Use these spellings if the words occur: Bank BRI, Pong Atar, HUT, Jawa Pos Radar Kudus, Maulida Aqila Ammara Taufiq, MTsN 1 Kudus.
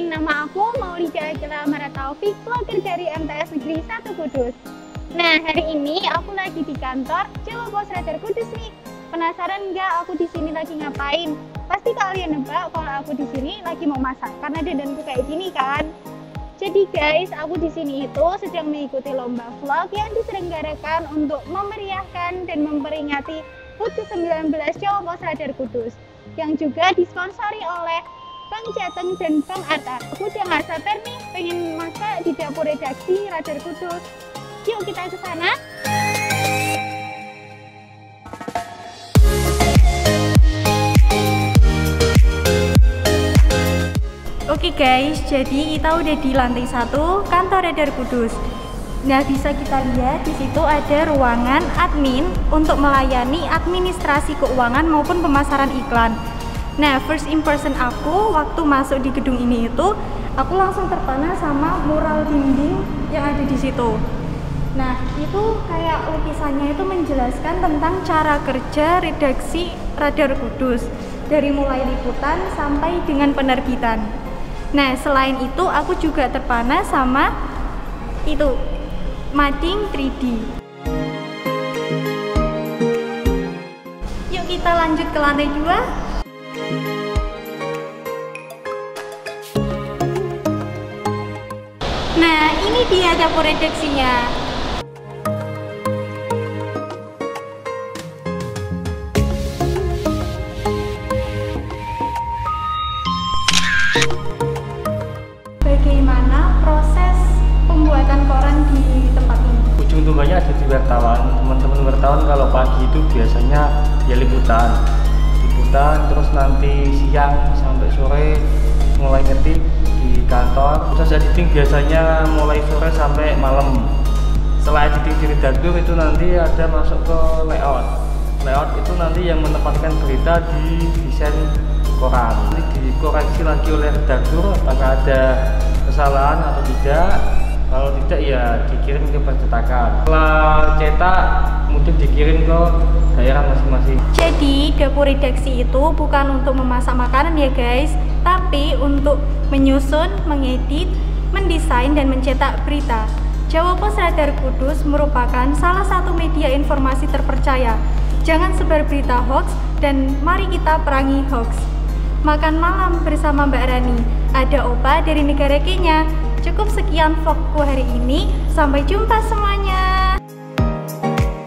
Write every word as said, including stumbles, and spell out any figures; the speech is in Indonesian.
kenalin, nama aku Maulida Aqila Ammara Taufiq, vlogger dari M T S Negeri satu Kudus. Nah, hari ini aku lagi di kantor Jawa Pos Radar Kudus nih. Penasaran nggak aku di sini lagi ngapain? Pasti kalian nebak kalau aku di sini lagi mau masak karena dandanku kayak gini kan. Jadi guys, aku di sini itu sedang mengikuti lomba vlog yang diselenggarakan untuk memeriahkan dan memperingati HUT ke sembilan belas Jawa Pos Radar Kudus yang juga disponsori oleh Pong Jateng dan Pong Atar. Aku udah nggak sabar nih pengen masak di dapur redaksi Radar Kudus. Yuk kita ke sana. Oke guys, jadi kita udah di lantai satu kantor Radar Kudus. Nah, bisa kita lihat di situ ada ruangan admin untuk melayani administrasi keuangan maupun pemasaran iklan. Nah, first impression aku waktu masuk di gedung ini itu, aku langsung terpana sama mural dinding yang ada di situ. Nah, itu kayak lukisannya itu menjelaskan tentang cara kerja redaksi Radar Kudus, dari mulai liputan sampai dengan penerbitan. Nah, selain itu aku juga terpana sama itu mading tiga D. Yuk kita lanjut ke lantai dua. Nah, ini dia dapur redaksinya. Bagaimana proses pembuatan koran di tempat ini? Ujung tombaknya ada di wartawan. Teman-teman wartawan kalau pagi itu biasanya ya liputan. Liputan terus nanti siang sampai sore mulai ngetik di kantor. Proses editing biasanya mulai sore sampai malam. Setelah editing di redaktur itu nanti ada masuk ke layout. Layout itu nanti yang menempatkan berita di desain koran. Nanti dikoreksi lagi oleh redaktur apakah ada kesalahan atau tidak. Kalau tidak ya dikirim ke percetakan. Setelah cetak kemudian dikirim ke daerah masing-masing. Jadi dapur redaksi itu bukan untuk memasak makanan ya guys, tapi untuk menyusun, mengedit, mendesain dan mencetak berita. Jawa Pos Radar Kudus merupakan salah satu media informasi terpercaya. Jangan sebar berita hoax dan mari kita perangi hoax. Makan malam bersama Mbak Rani. Ada Opa dari negara Kenya. Cukup sekian vlogku hari ini, sampai jumpa semuanya.